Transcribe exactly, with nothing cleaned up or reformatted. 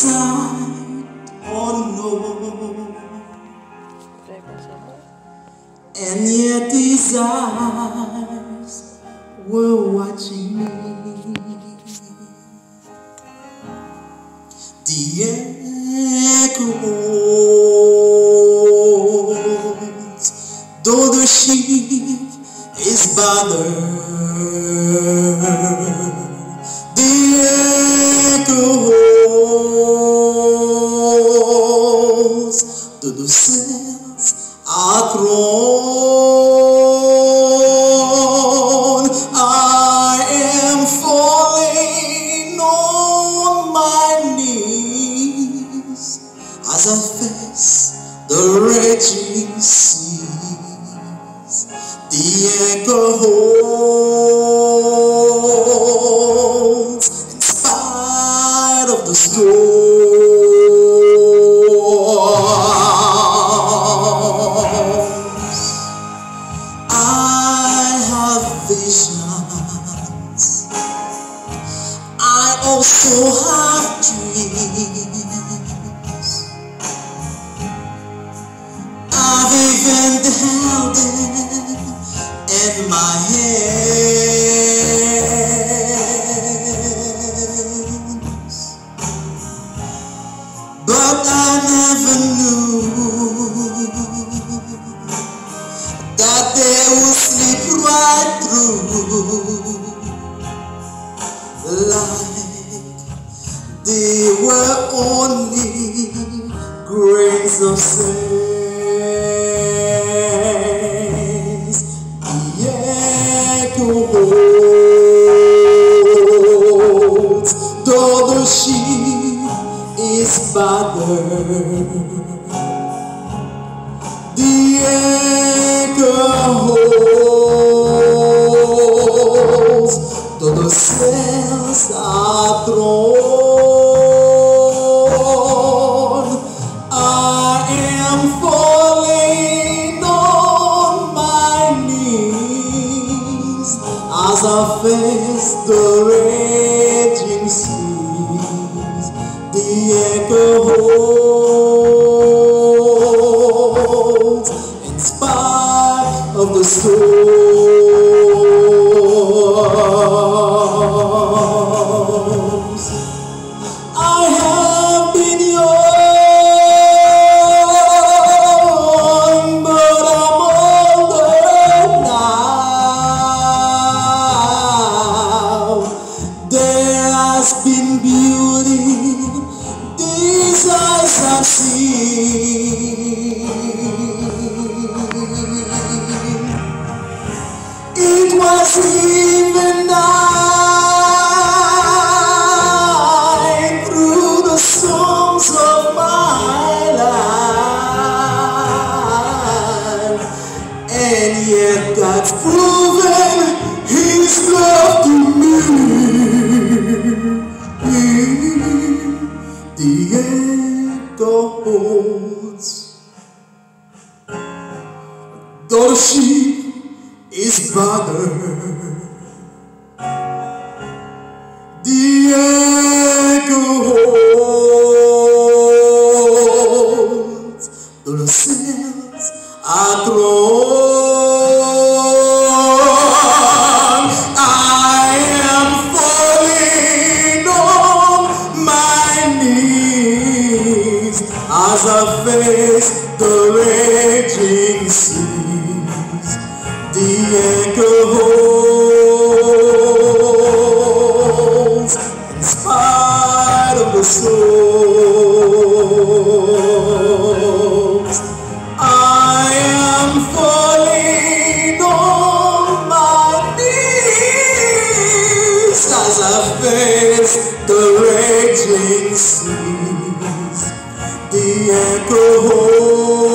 tried or no, and yet these eyes were watching me. The echoes, though the sheep is bothered, the echoes, though the sails are thrown, I am falling on my knees as I face the raging seas. The anchor holds in spite of the storms. I have visions, I also have dreams. I've even held it in my hands, but I never knew that they would slip right through, like they were only grains of sand. Though the sheep is bothered, the anchor holds, though the sails are thrown, I am falling on my knees as I face the raging sea. The echo holds in spite of the storms. I have been young, but I'm older now. There has been beauty these eyes have seen. It was even night through the storms of my life, and yet God's proven His love to me. The echo holds, though the sheep is bothered. The echo holds, though the sails are thrown, I am falling on my knees as I face the raging seas. The anchor holds in spite of the storms. I am falling on my knees as I face the raging seas. The echo holds.